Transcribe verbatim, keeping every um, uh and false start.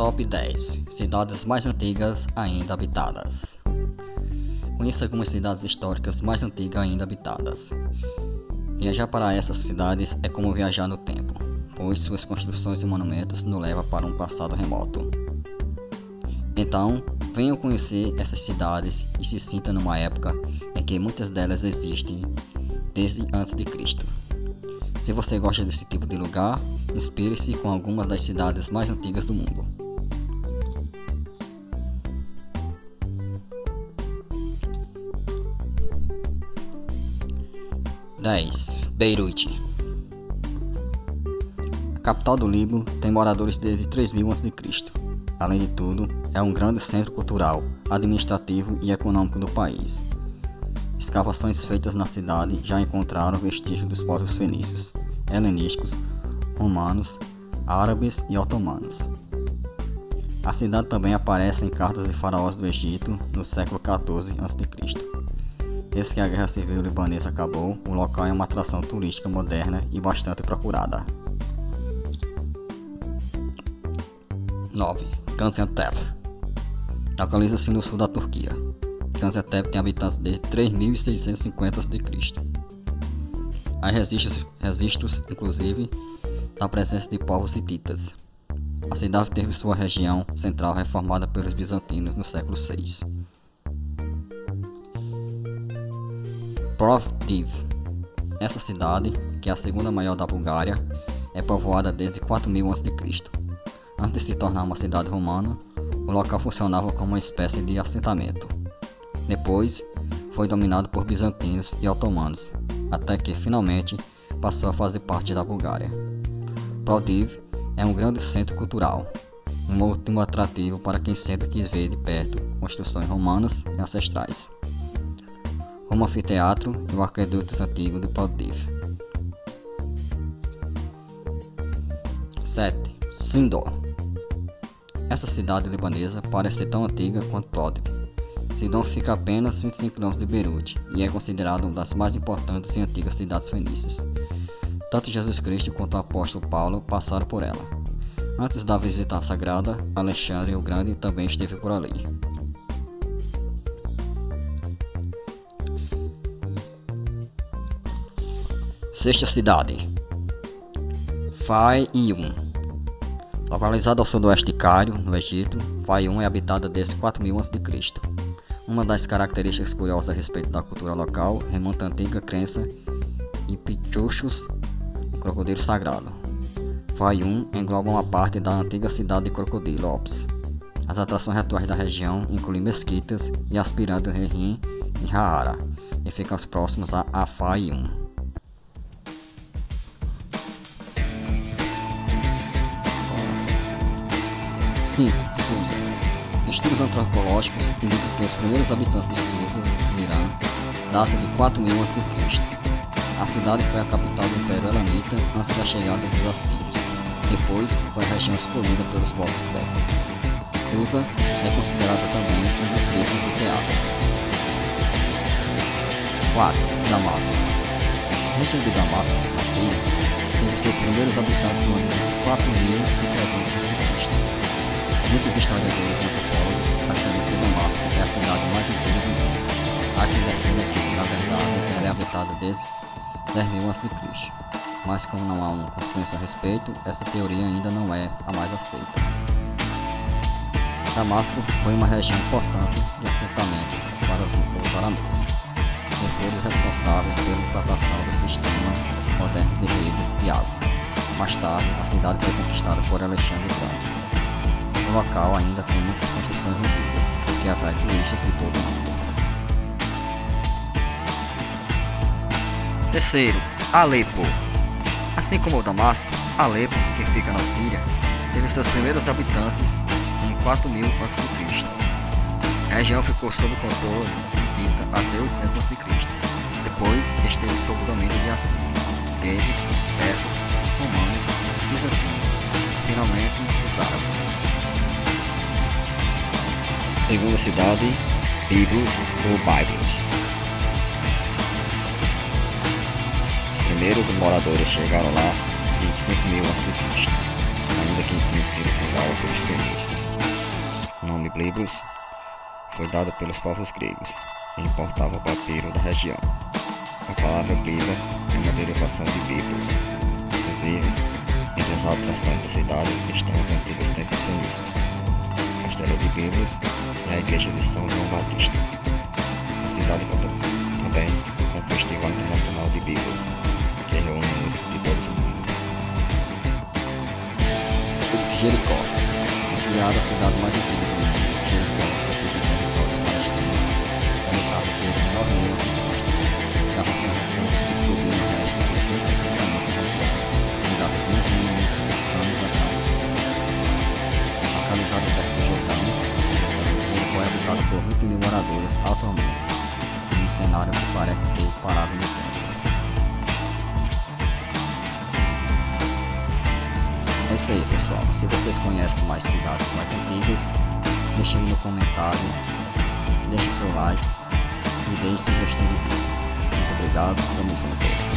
Top dez Cidades mais antigas ainda habitadas. Conheça algumas cidades históricas mais antigas ainda habitadas. Viajar para essas cidades é como viajar no tempo, pois suas construções e monumentos nos levam para um passado remoto. Então, venham conhecer essas cidades e se sinta numa época em que muitas delas existem desde antes de Cristo. Se você gosta desse tipo de lugar, inspire-se com algumas das cidades mais antigas do mundo. dez Beirute. A capital do Líbano tem moradores desde três mil antes de Cristo. Além de tudo, é um grande centro cultural, administrativo e econômico do país. Escavações feitas na cidade já encontraram vestígios dos povos fenícios, helenísticos, romanos, árabes e otomanos. A cidade também aparece em cartas de faraós do Egito no século quatorze antes de Cristo. Desde que a guerra civil libanesa acabou, o local é uma atração turística moderna e bastante procurada. nove Gaziantep. Localiza-se no sul da Turquia. Gaziantep tem habitantes de três mil seiscentos e cinquenta antes de Cristo. Há registros, registros, inclusive, da presença de povos hititas. A cidade teve sua região central reformada pelos bizantinos no século seis. Plovdiv. Essa cidade, que é a segunda maior da Bulgária, é povoada desde quatro mil antes de Cristo. Antes de se tornar uma cidade romana, o local funcionava como uma espécie de assentamento. Depois, foi dominado por bizantinos e otomanos, até que finalmente passou a fazer parte da Bulgária. Plovdiv é um grande centro cultural, um último atrativo para quem sempre quis ver de perto construções romanas e ancestrais, como o anfiteatro e o aqueduto antigo de Plovdiv. sete Sidon. Essa cidade libanesa parece ser tão antiga quanto Plovdiv. Sidon fica a apenas vinte e cinco quilômetros de Beirute e é considerada uma das mais importantes e antigas cidades fenícias. Tanto Jesus Cristo quanto o apóstolo Paulo passaram por ela. Antes da visita sagrada, Alexandre o Grande também esteve por ali. Sexta cidade, Fayyum. Localizada ao sudoeste de Cairo, no Egito, Fayyum é habitada desde quatro mil antes de Cristo. Uma das características curiosas a respeito da cultura local remonta à antiga crença em Pichuchos, o crocodilo sagrado. Fayyum engloba uma parte da antiga cidade de Crocodilo, Ops. As atrações atuais da região incluem mesquitas e as pirâmides de Rin e Haara, e ficam próximos a, a Fayyum. cinco Susa. Estudos antropológicos indicam que os primeiros habitantes de Susa, no Irã, datam de quatro mil antes de Cristo. A cidade foi a capital do Império Elamita antes da chegada dos assírios. Depois, foi a região escolhida pelos povos persas. Susa é considerada também um dos berços do teatro. quatro Damasco. O região de Damasco, na Síria, teve seus primeiros habitantes no ano de quatro mil e trezentos antes de Cristo. Muitos historiadores e antropólogos acreditam que Damasco é a cidade mais antiga do mundo. Há quem defenda que, na verdade, ela é habitada desde dez mil antes de Cristo, mas como não há um consenso a respeito, essa teoria ainda não é a mais aceita. Damasco foi uma região importante de assentamento para os arameus, que foram os responsáveis pela implantação do sistema moderno de redes de água. Mais tarde, a cidade foi conquistada por Alexandre o Grande. O local ainda tem muitas construções antigas, que atrai turistas de todo o mundo. Terceiro, Alepo. Assim como Damasco, Alepo, que fica na Síria, teve seus primeiros habitantes em quatro mil antes de Cristo. A região ficou sob o controle hitita até oitocentos antes de Cristo. Depois esteve sob o domínio de Assíria, gregos, persas, romanos, bizantinos e finalmente os árabes. Segunda cidade, Bíblos ou Bíblos. Os primeiros moradores chegaram lá em vinte e cinco mil antes de Cristo. Ainda muito conhecida como aula protestantista. O nome Bíblos foi dado pelos povos gregos, que importava o papiro da região. A palavra Bíblia é uma derivação de Bíblos. Inclusive, entre as atrações da cidade estão os antigos templos feministas. A castelo de Bíblos é a igreja de São João Batista. A cidade também é um festival internacional de Bíblos, que reúne músicos de todo o mundo. Jericó, considerada a cidade mais antiga do mundo, Jericó ocupa territórios palestinos, é notável que esses torneios e costas, escavações recentes descobriram restos de muitas cidades da região, que dava alguns milhões de anos atrás. Localizado perto do Jordão, Jericó é habitado por oito mil moradores atualmente, em um cenário que parece ter parado no tempo. É isso aí, pessoal. Se vocês conhecem mais cidades mais antigas, deixem aí no comentário, deixem seu like e deem sugestão de vídeo. Muito obrigado, tamo junto.